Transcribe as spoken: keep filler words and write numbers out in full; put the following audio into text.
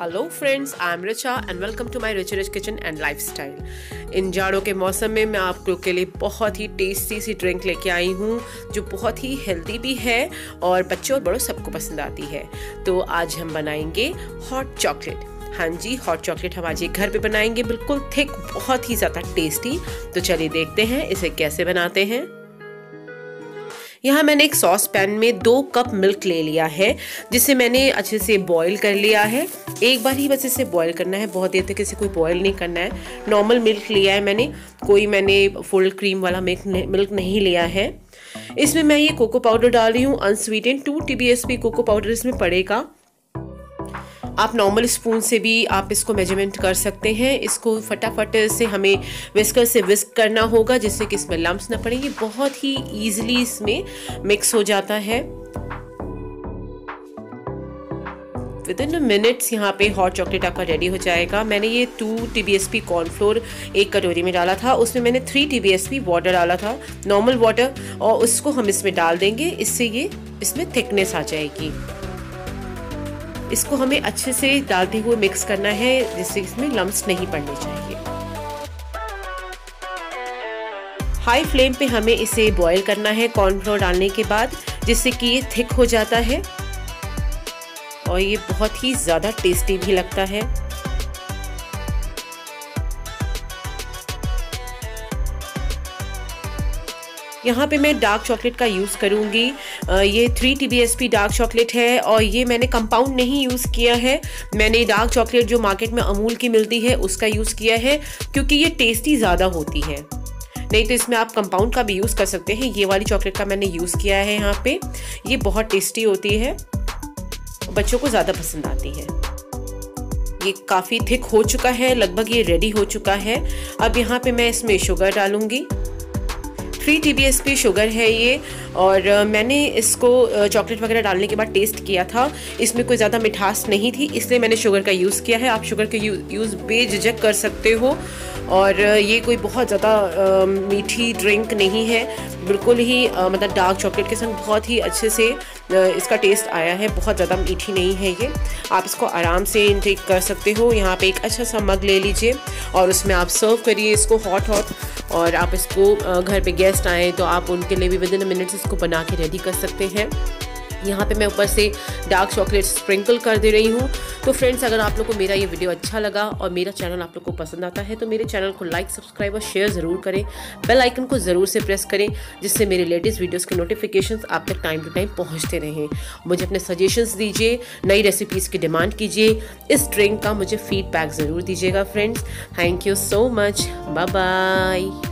Hello friends, I am Richa and welcome to my rich rich kitchen and lifestyle. इन जाड़ों के मौसम में मैं आप लोग के लिए बहुत ही टेस्टी सी ड्रिंक लेके आई हूँ जो बहुत ही हेल्दी भी है और बच्चों और बड़ों सबको पसंद आती है। तो आज हम बनाएंगे हॉट चॉकलेट। हाँ जी, हॉट चॉकलेट हम आज ये घर पे बनाएंगे, बिल्कुल थिक, बहुत ही ज़्यादा टेस्टी। तो चलिए देखते हैं इसे कैसे बनाते हैं। यहाँ मैंने एक सॉस पैन में दो कप मिल्क ले लिया है जिसे मैंने अच्छे से बॉईल कर लिया है। एक बार ही बस इसे बॉईल करना है, बहुत देर तक इसे कोई बॉईल नहीं करना है। नॉर्मल मिल्क लिया है मैंने, कोई मैंने फुल क्रीम वाला मिल्क मिल्क नहीं लिया है। इसमें मैं ये कोको पाउडर डाल रही हूँ, unsweetened two T B S P cocoa powder इसमें पड़ेगा। आप नॉर्मल स्पून से भी आप इसको मेजरमेंट कर सकते हैं। इसको फटाफट से हमें विस्कर से विस्क करना होगा जिससे कि इसमें लम्प्स ना पड़ेंगे। बहुत ही ईजिली इसमें मिक्स हो जाता है। विद इन मिनट्स यहाँ पे हॉट चॉकलेट आपका रेडी हो जाएगा। मैंने ये two T B S P cornflour एक कटोरी में डाला था, उसमें मैंने three T B S P water डाला था, नॉर्मल वाटर, और उसको हम इसमें डाल देंगे। इससे ये इसमें थिकनेस आ जाएगी। इसको हमें अच्छे से डालते हुए मिक्स करना है जिससे इसमें लम्प्स नहीं पड़ने चाहिए। हाई फ्लेम पे हमें इसे बॉईल करना है कॉर्नफ्लोर डालने के बाद, जिससे कि ये थिक हो जाता है और ये बहुत ही ज़्यादा टेस्टी भी लगता है। यहाँ पे मैं डार्क चॉकलेट का यूज़ करूँगी। ये three T B S P dark chocolate है और ये मैंने कंपाउंड नहीं यूज़ किया है। मैंने डार्क चॉकलेट जो मार्केट में अमूल की मिलती है उसका यूज़ किया है, क्योंकि ये टेस्टी ज़्यादा होती है। नहीं तो इसमें आप कंपाउंड का भी यूज़ कर सकते हैं। ये वाली चॉकलेट का मैंने यूज़ किया है यहाँ पर, ये बहुत टेस्टी होती है, बच्चों को ज़्यादा पसंद आती है। ये काफ़ी थिक हो चुका है, लगभग ये रेडी हो चुका है। अब यहाँ पर मैं इसमें शुगर डालूँगी। Three T B S P sugar है ये, और मैंने इसको चॉकलेट वगैरह डालने के बाद टेस्ट किया था, इसमें कोई ज़्यादा मिठास नहीं थी, इसलिए मैंने शुगर का यूज़ किया है। आप शुगर का यूज़ बेझिझक कर सकते हो। और ये कोई बहुत ज़्यादा मीठी ड्रिंक नहीं है, बिल्कुल ही आ, मतलब डार्क चॉकलेट के संग बहुत ही अच्छे से इसका टेस्ट आया है। बहुत ज़्यादा मीठी नहीं है ये, आप इसको आराम से इनटेक कर सकते हो। यहाँ पे एक अच्छा सा मग ले लीजिए और उसमें आप सर्व करिए इसको हॉट हॉट। और आप इसको घर पे गेस्ट आए तो आप उनके लिए भी विद इन मिनट्स इसको बना के रेडी कर सकते हैं। यहाँ पे मैं ऊपर से डार्क चॉकलेट स्प्रिंकल कर दे रही हूँ। तो फ्रेंड्स, अगर आप लोग को मेरा ये वीडियो अच्छा लगा और मेरा चैनल आप लोग को पसंद आता है तो मेरे चैनल को लाइक, सब्सक्राइब और शेयर ज़रूर करें। बेल आइकन को ज़रूर से प्रेस करें जिससे मेरे लेटेस्ट वीडियोस के नोटिफिकेशंस आप तक टाइम टू टाइम पहुँचते रहें। मुझे अपने सजेशंस दीजिए, नई रेसिपीज़ की डिमांड कीजिए, इस ड्रिंक का मुझे फीडबैक ज़रूर दीजिएगा friends. Thank you so much, bye bye.